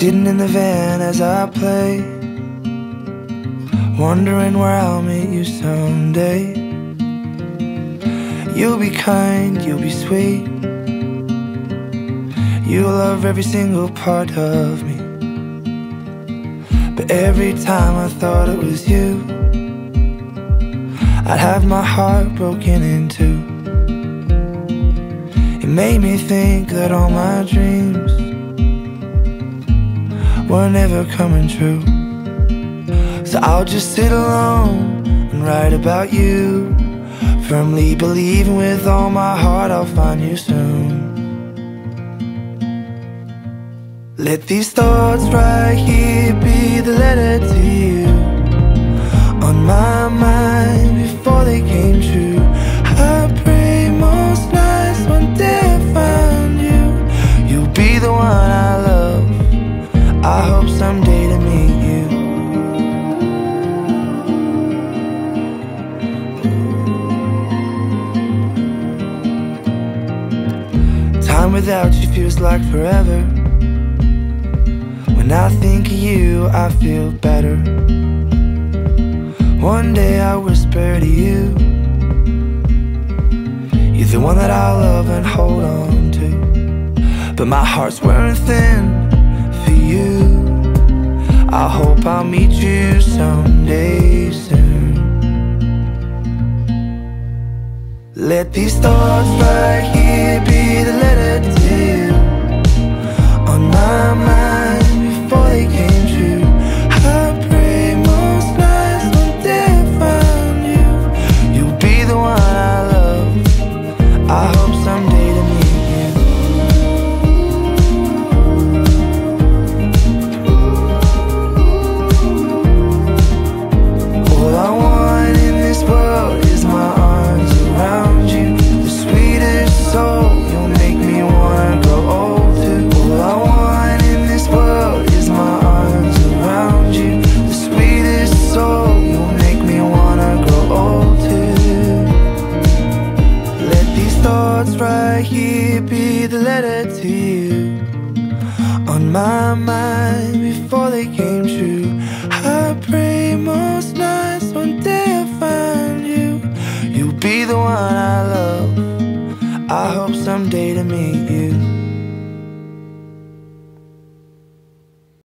Sitting in the van as I play, wondering where I'll meet you someday. You'll be kind, you'll be sweet, you'll love every single part of me. But every time I thought it was you, I'd have my heart broken in two. It made me think that all my dreams were never coming true. So I'll just sit alone and write about you, firmly believing with all my heart I'll find you soon. Let these thoughts right here be the letter to you on my mind before they came true. I pray most nights one day I'll find you. You'll be the one I love. I hope someday to meet you. Time without you feels like forever. When I think of you, I feel better. One day I whisper to you, you're the one that I love and hold on to. But my heart's wearing thin for you. I hope I'll meet you someday soon. Let these thoughts right here be the letter to you on my mind before they came true. I pray most nights one day I find you. You'll be the one I love. I hope someday to meet you. My mind before they came.